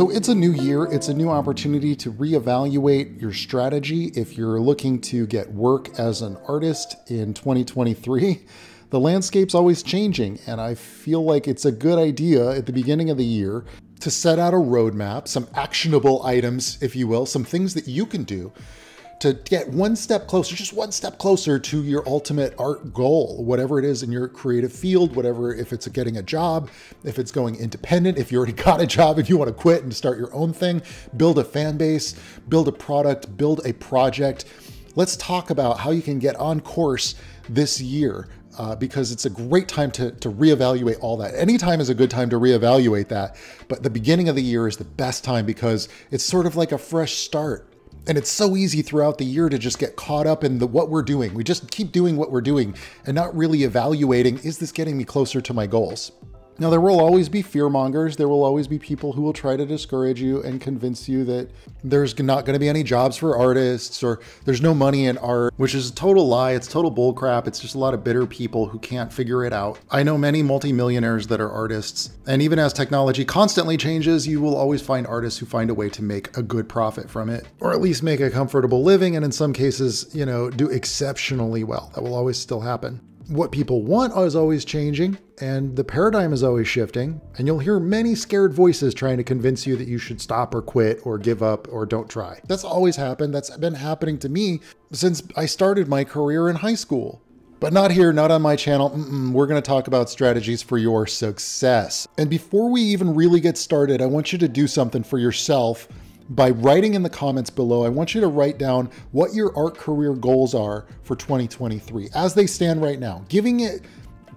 So it's a new year, it's a new opportunity to reevaluate your strategy if you're looking to get work as an artist in 2023. The landscape's always changing, and I feel like it's a good idea at the beginning of the year to set out a roadmap, some actionable items, if you will, some things that you can do to get one step closer, just one step closer to your ultimate art goal, whatever it is in your creative field, whatever, if it's getting a job, if it's going independent, if you already got a job and you want to quit and start your own thing, build a fan base, build a product, build a project. Let's talk about how you can get on course this year because it's a great time to reevaluate all that. Any time is a good time to reevaluate that, but the beginning of the year is the best time because it's sort of like a fresh start. And it's so easy throughout the year to just get caught up in what we're doing. We just keep doing what we're doing and not really evaluating, is this getting me closer to my goals? Now, there will always be fear mongers. There will always be people who will try to discourage you and convince you that there's not going to be any jobs for artists or there's no money in art, which is a total lie. It's total bullcrap. It's just a lot of bitter people who can't figure it out. I know many multimillionaires that are artists, and even as technology constantly changes, you will always find artists who find a way to make a good profit from it, or at least make a comfortable living, and in some cases, you know, do exceptionally well. That will always still happen. What people want is always changing, and the paradigm is always shifting, and you'll hear many scared voices trying to convince you that you should stop or quit or give up or don't try. That's always happened. That's been happening to me since I started my career in high school. But not here, not on my channel. We're going to talk about strategies for your success. And before we even really get started, I want you to do something for yourself by writing in the comments below. I want you to write down what your art career goals are for 2023 as they stand right now. Giving it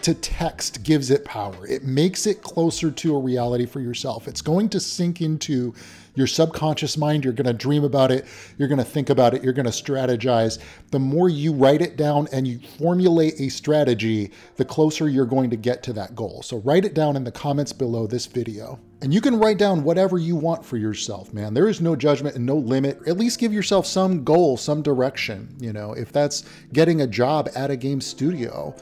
to text gives it power. It makes it closer to a reality for yourself. It's going to sink into your subconscious mind. You're going to dream about it. You're going to think about it. You're going to strategize. The more you write it down and you formulate a strategy, the closer you're going to get to that goal. So write it down in the comments below this video. And you can write down whatever you want for yourself, man. There is no judgment and no limit. At least give yourself some goal, some direction. You know, if that's getting a job at a game studio,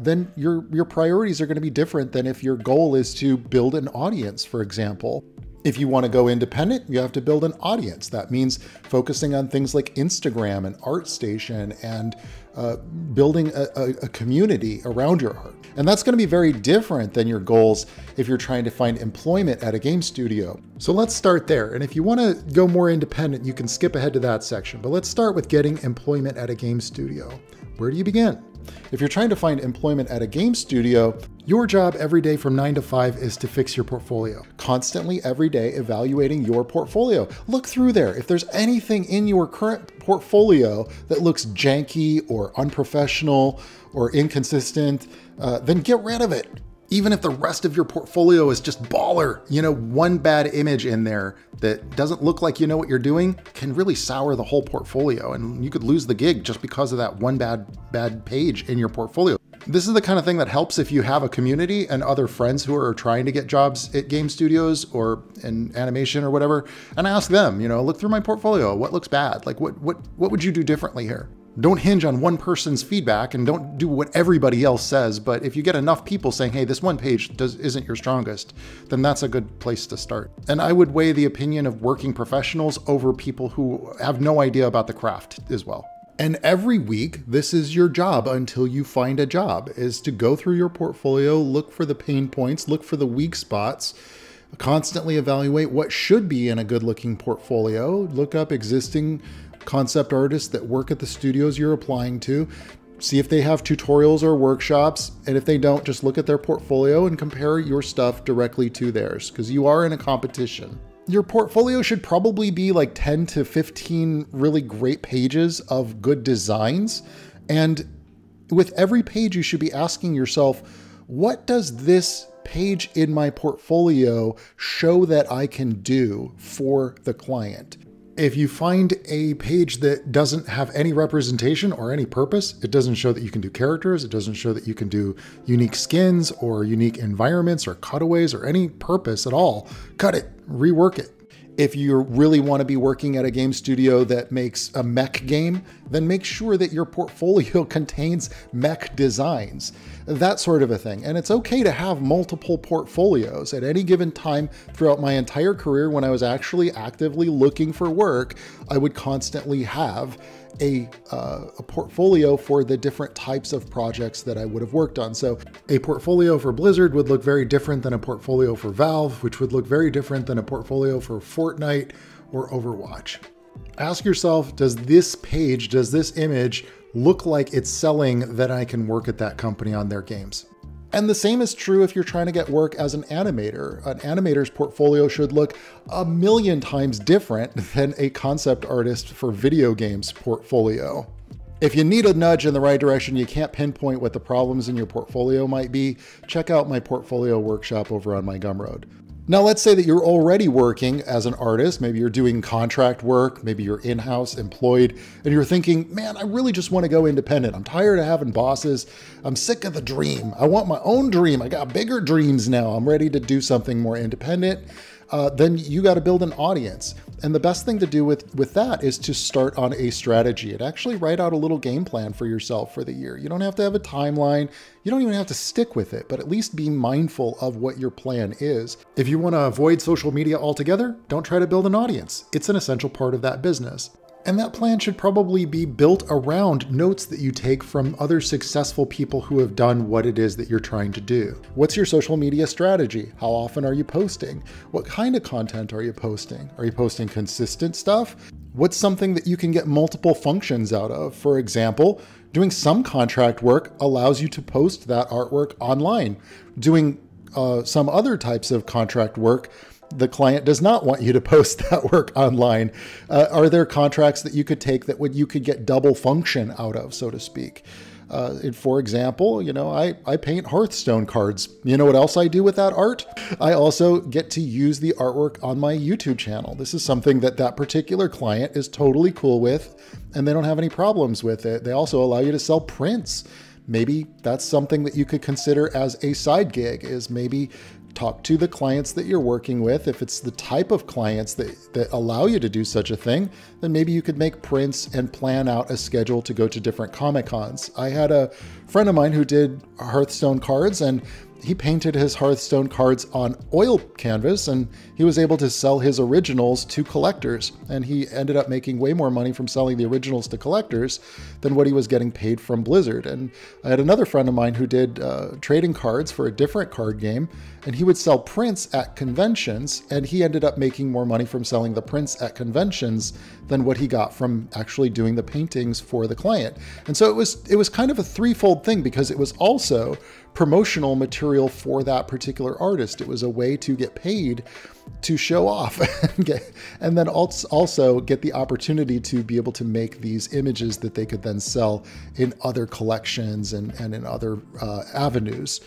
then your priorities are going to be different than if your goal is to build an audience, for example. If you want to go independent, you have to build an audience. That means focusing on things like Instagram and ArtStation and building a community around your art. And that's going to be very different than your goals if you're trying to find employment at a game studio. So let's start there. And if you want to go more independent, you can skip ahead to that section. But let's start with getting employment at a game studio. Where do you begin? If you're trying to find employment at a game studio, your job every day from 9 to 5 is to fix your portfolio. Constantly every day evaluating your portfolio. Look through there. If there's anything in your current portfolio that looks janky or unprofessional or inconsistent, then get rid of it. Even if the rest of your portfolio is just baller, you know, one bad image in there that doesn't look like you know what you're doing can really sour the whole portfolio, and you could lose the gig just because of that one bad page in your portfolio. This is the kind of thing that helps if you have a community and other friends who are trying to get jobs at game studios or in animation or whatever, and ask them, you know, look through my portfolio, what looks bad? Like what would you do differently here? Don't hinge on one person's feedback and don't do what everybody else says. But if you get enough people saying, hey, this one page isn't your strongest, then that's a good place to start. And I would weigh the opinion of working professionals over people who have no idea about the craft as well. And every week, this is your job until you find a job, is to go through your portfolio, look for the pain points, look for the weak spots, constantly evaluate what should be in a good looking portfolio, look up existing concept artists that work at the studios you're applying to, see if they have tutorials or workshops, and if they don't, just look at their portfolio and compare your stuff directly to theirs, because you are in a competition. Your portfolio should probably be like 10 to 15 really great pages of good designs, and with every page you should be asking yourself, what does this page in my portfolio show that I can do for the client? If you find a page that doesn't have any representation or any purpose, it doesn't show that you can do characters, it doesn't show that you can do unique skins or unique environments or cutaways or any purpose at all, cut it, rework it. If you really want to be working at a game studio that makes a mech game, then make sure that your portfolio contains mech designs. that sort of a thing. And it's okay to have multiple portfolios. At any given time throughout my entire career, when I was actually actively looking for work, I would constantly have a portfolio for the different types of projects that I would have worked on. So a portfolio for Blizzard would look very different than a portfolio for Valve, which would look very different than a portfolio for Fortnite or Overwatch. Ask yourself, does this page, does this image look like it's selling that I can work at that company on their games? And the same is true if you're trying to get work as an animator. An animator's portfolio should look 1,000,000 times different than a concept artist for video games portfolio. If you need a nudge in the right direction, you can't pinpoint what the problems in your portfolio might be, check out my portfolio workshop over on my Gumroad. Now let's say that you're already working as an artist, maybe you're doing contract work, maybe you're in-house employed, and you're thinking, man, I really just want to go independent. I'm tired of having bosses. I'm sick of the dream. I want my own dream. I got bigger dreams now. I'm ready to do something more independent. Then you got to build an audience. And the best thing to do with that is to start on a strategy and actually write out a little game plan for yourself for the year. You don't have to have a timeline. You don't even have to stick with it, but at least be mindful of what your plan is. If you want to avoid social media altogether, don't try to build an audience. It's an essential part of that business. And that plan should probably be built around notes that you take from other successful people who have done what it is that you're trying to do. What's your social media strategy? How often are you posting? What kind of content are you posting? Are you posting consistent stuff? What's something that you can get multiple functions out of? For example, doing some contract work allows you to post that artwork online. Doing some other types of contract work, the client does not want you to post that work online. Are there contracts that you could take that you could get double function out of, so to speak? For example, you know, I paint Hearthstone cards. You know what else I do with that art? I also get to use the artwork on my YouTube channel. This is something that that particular client is totally cool with, and they don't have any problems with it. They also allow you to sell prints. Maybe that's something that you could consider as a side gig, is maybe talk to the clients that you're working with. If it's the type of clients that allow you to do such a thing, then maybe you could make prints and plan out a schedule to go to different Comic Cons. I had a friend of mine who did Hearthstone cards, and he painted his Hearthstone cards on oil canvas, and he was able to sell his originals to collectors. And he ended up making way more money from selling the originals to collectors than what he was getting paid from Blizzard. And I had another friend of mine who did trading cards for a different card game, and he would sell prints at conventions, and he ended up making more money from selling the prints at conventions than what he got from actually doing the paintings for the client. And so it was kind of a threefold thing, because it was also promotional material for that particular artist. It was a way to get paid to show off and then also get the opportunity to be able to make these images that they could then sell in other collections and in other avenues.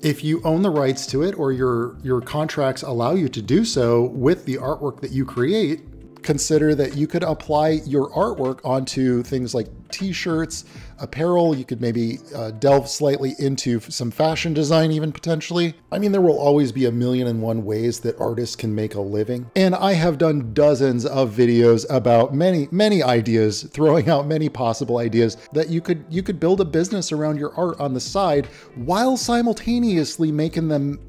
If you own the rights to it, or your contracts allow you to do so with the artwork that you create, consider that you could apply your artwork onto things like t-shirts, apparel. You could maybe delve slightly into some fashion design even potentially. I mean, there will always be 1,000,001 ways that artists can make a living. And I have done dozens of videos about many ideas, throwing out many possible ideas that you could build a business around your art on the side while simultaneously making them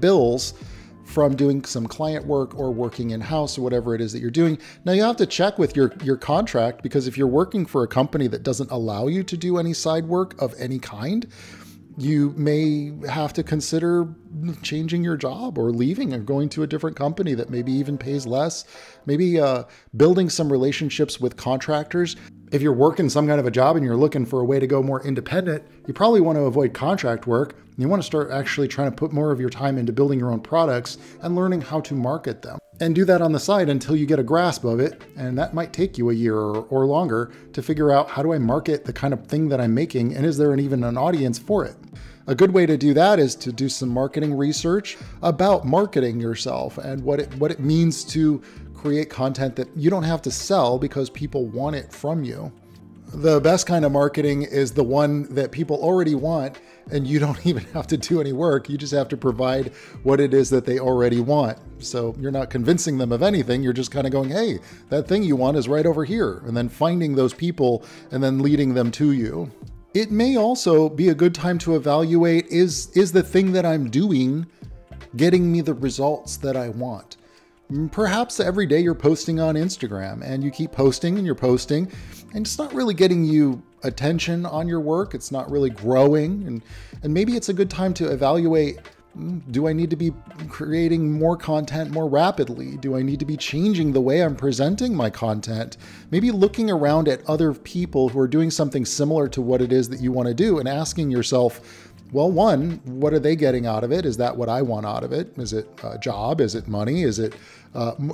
bills from doing some client work or working in-house or whatever it is that you're doing. Now you have to check with your contract, because if you're working for a company that doesn't allow you to do any side work of any kind, you may have to consider changing your job or leaving or going to a different company that maybe even pays less, maybe building some relationships with contractors. If you're working some kind of a job and you're looking for a way to go more independent, you probably want to avoid contract work. You want to start actually trying to put more of your time into building your own products and learning how to market them. And do that on the side until you get a grasp of it. And that might take you a year or longer to figure out, how do I market the kind of thing that I'm making? And is there even an audience for it? A good way to do that is to do some marketing research about marketing yourself and what it means to create content that you don't have to sell because people want it from you. The best kind of marketing is the one that people already want, and you don't even have to do any work. You just have to provide what it is that they already want. So you're not convincing them of anything. You're just kind of going, hey, that thing you want is right over here, and then finding those people and then leading them to you. It may also be a good time to evaluate, is the thing that I'm doing getting me the results that I want? Perhaps every day you're posting on Instagram and you keep posting and you're posting and it's not really getting you attention on your work. It's not really growing, and maybe it's a good time to evaluate, do I need to be creating more content more rapidly? Do I need to be changing the way I'm presenting my content? Maybe looking around at other people who are doing something similar to what it is that you want to do and asking yourself, well, one, what are they getting out of it? Is that what I want out of it? Is it a job? Is it money? Is it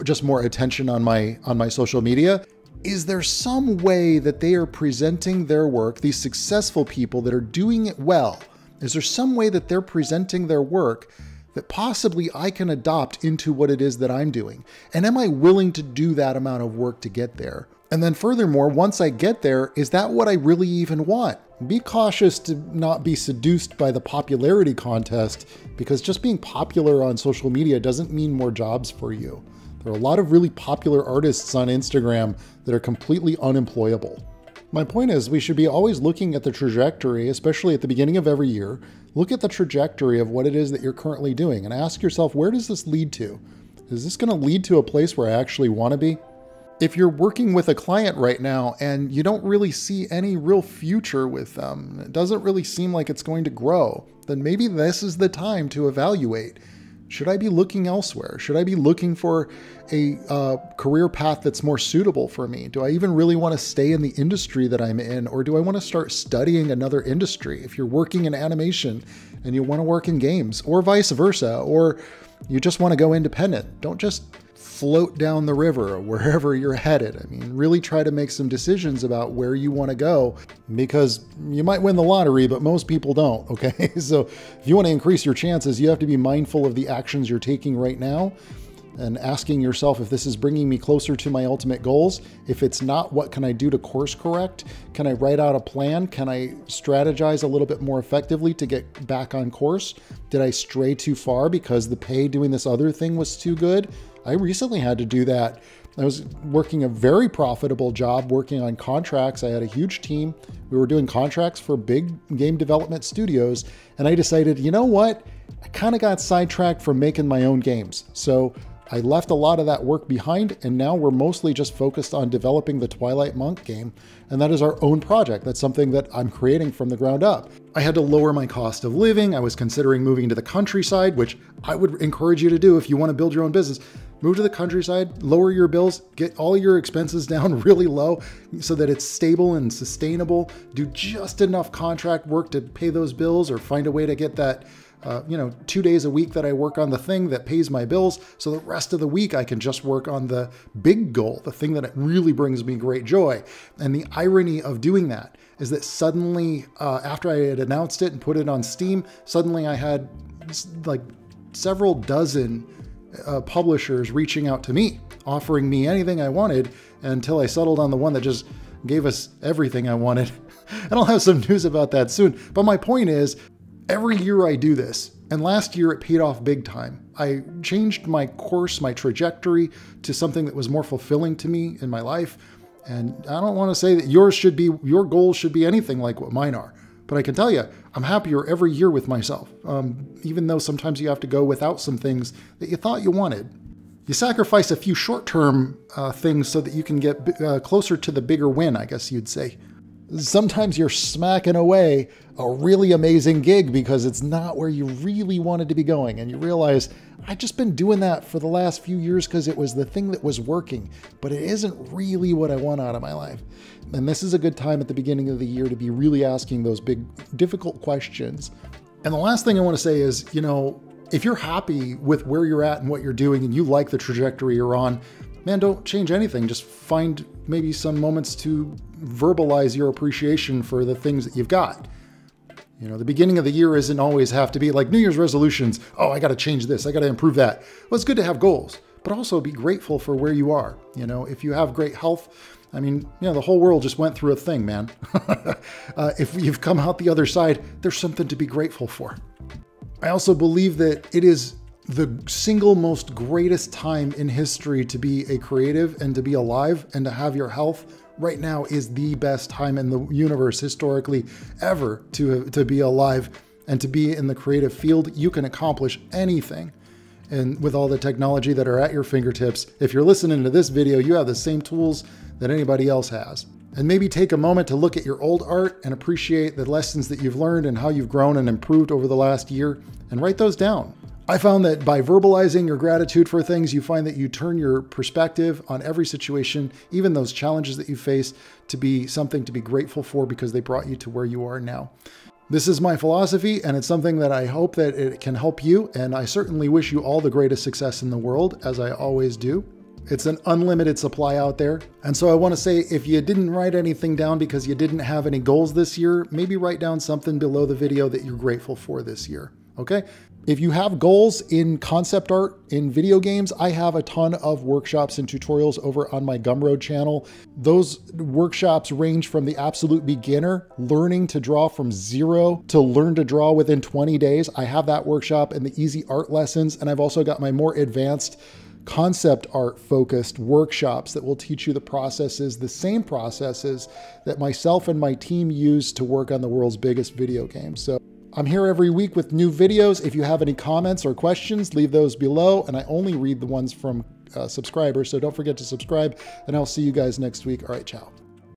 just more attention on my social media? Is there some way that they are presenting their work, these successful people that are doing it well? Is there some way that they're presenting their work that possibly I can adopt into what it is that I'm doing? And am I willing to do that amount of work to get there? And then furthermore, once I get there, is that what I really even want? Be cautious to not be seduced by the popularity contest, because just being popular on social media doesn't mean more jobs for you. There are a lot of really popular artists on Instagram that are completely unemployable. My point is, we should be always looking at the trajectory, especially at the beginning of every year. Look at the trajectory of what it is that you're currently doing and ask yourself, where does this lead to? Is this going to lead to a place where I actually want to be? If you're working with a client right now and you don't really see any real future with them, it doesn't really seem like it's going to grow, then maybe this is the time to evaluate. Should I be looking elsewhere? Should I be looking for a career path that's more suitable for me? Do I even really want to stay in the industry that I'm in, or do I want to start studying another industry? If you're working in animation and you want to work in games, or vice versa, or you just want to go independent, don't just float down the river or wherever you're headed. I mean, really try to make some decisions about where you want to go, because you might win the lottery, but most people don't, okay? So if you want to increase your chances, you have to be mindful of the actions you're taking right now and asking yourself, if this is bringing me closer to my ultimate goals. If it's not, what can I do to course correct? Can I write out a plan? Can I strategize a little bit more effectively to get back on course? Did I stray too far because the pay doing this other thing was too good? I recently had to do that. I was working a very profitable job, working on contracts. I had a huge team. We were doing contracts for big game development studios. And I decided, you know what? I kind of got sidetracked from making my own games. So I left a lot of that work behind, and now we're mostly just focused on developing the Twilight Monk game, and that is our own project. That's something that I'm creating from the ground up. I had to lower my cost of living. I was considering moving to the countryside, which I would encourage you to do if you want to build your own business. Move to the countryside, lower your bills, get all your expenses down really low so that it's stable and sustainable. Do just enough contract work to pay those bills, or find a way to get that 2 days a week that I work on the thing that pays my bills, so the rest of the week I can just work on the big goal, the thing that really brings me great joy. And the irony of doing that is that suddenly, after I had announced it and put it on Steam, suddenly I had like several dozen publishers reaching out to me, offering me anything I wanted, until I settled on the one that just gave us everything I wanted. And I'll have some news about that soon. But my point is, every year I do this, and last year it paid off big time. I changed my course, my trajectory, to something that was more fulfilling to me in my life. And I don't want to say that your goals should be anything like what mine are, but I can tell you, I'm happier every year with myself, even though sometimes you have to go without some things that you thought you wanted. You sacrifice a few short-term things so that you can get closer to the bigger win, I guess you'd say. Sometimes you're smacking away a really amazing gig because it's not where you really wanted to be going. And you realize, I've just been doing that for the last few years because it was the thing that was working, but it isn't really what I want out of my life. And this is a good time at the beginning of the year to be really asking those big, difficult questions. And the last thing I want to say is, you know, if you're happy with where you're at and what you're doing and you like the trajectory you're on, man, don't change anything. Just find maybe some moments to verbalize your appreciation for the things that you've got. You know, the beginning of the year isn't always have to be like New Year's resolutions. Oh, I got to change this. I got to improve that. Well, it's good to have goals, but also be grateful for where you are. You know, if you have great health, I mean, you know, the whole world just went through a thing, man. If you've come out the other side, there's something to be grateful for. I also believe that it is the single most greatest time in history to be a creative and to be alive and to have your health right now is the best time in the universe historically ever to be alive and to be in the creative field. You can accomplish anything. And with all the technology that are at your fingertips, if you're listening to this video, you have the same tools that anybody else has. And maybe take a moment to look at your old art and appreciate the lessons that you've learned and how you've grown and improved over the last year, and write those down. I found that by verbalizing your gratitude for things, you find that you turn your perspective on every situation, even those challenges that you face, to be something to be grateful for because they brought you to where you are now. This is my philosophy, and it's something that I hope that it can help you, and I certainly wish you all the greatest success in the world, as I always do. It's an unlimited supply out there. And so I want to say, if you didn't write anything down because you didn't have any goals this year, maybe write down something below the video that you're grateful for this year, okay? If you have goals in concept art, in video games, I have a ton of workshops and tutorials over on my Gumroad channel. Those workshops range from the absolute beginner, learning to draw from zero, to learn to draw within 20 days. I have that workshop and the easy art lessons. And I've also got my more advanced concept art focused workshops that will teach you the processes, the same processes that myself and my team use to work on the world's biggest video game. So I'm here every week with new videos. If you have any comments or questions, leave those below. And I only read the ones from subscribers. So don't forget to subscribe, and I'll see you guys next week. All right, ciao.